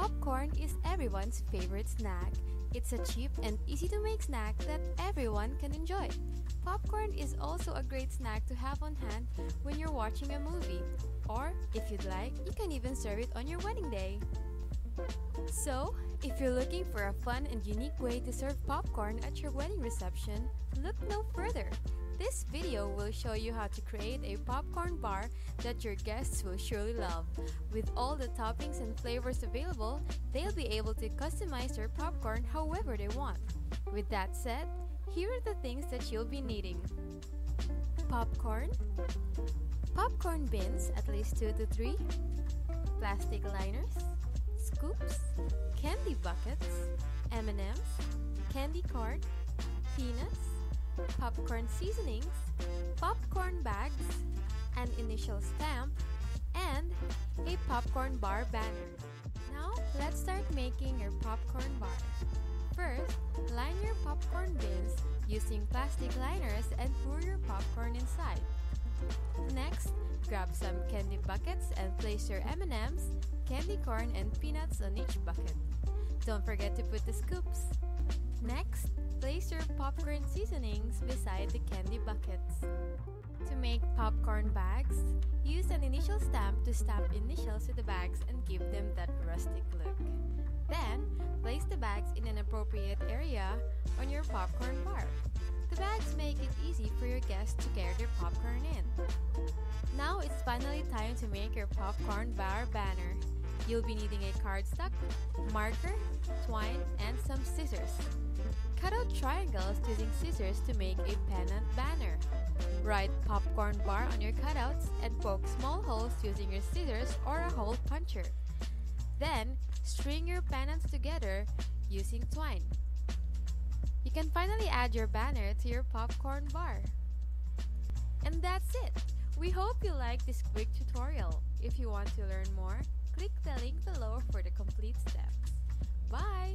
Popcorn is everyone's favorite snack. It's a cheap and easy-to-make snack that everyone can enjoy. Popcorn is also a great snack to have on hand when you're watching a movie. Or, if you'd like, you can even serve it on your wedding day. So, if you're looking for a fun and unique way to serve popcorn at your wedding reception, look no further. This video will show you how to create a popcorn bar that your guests will surely love. With all the toppings and flavors available, they'll be able to customize their popcorn however they want. With that said, here are the things that you'll be needing. Popcorn, popcorn bins, at least 2 to 3, plastic liners, scoops, candy buckets, M&Ms, candy corn, peanuts, popcorn seasonings, popcorn bags, an initial stamp, and a popcorn bar banner. Now, let's start making your popcorn bar. First, line your popcorn bins using plastic liners and pour your popcorn inside. Next, grab some candy buckets and place your M&Ms, candy corn, and peanuts on each bucket. Don't forget to put the scoops. Next, place your popcorn seasonings beside the candy buckets. To make popcorn bags, use an initial stamp to stamp initials to the bags and give them that rustic look. Then, place the bags in an appropriate area on your popcorn bar. The bags make it easy for your guests to carry their popcorn in. Now it's finally time to make your popcorn bar banner. You'll be needing a cardstock, marker, twine, and some scissors. Cut out triangles using scissors to make a pennant banner. Write popcorn bar on your cutouts and poke small holes using your scissors or a hole puncher. Then, string your pennants together using twine. You can finally add your banner to your popcorn bar. And that's it! We hope you like this quick tutorial. If you want to learn more, click the link below for the complete steps. Bye!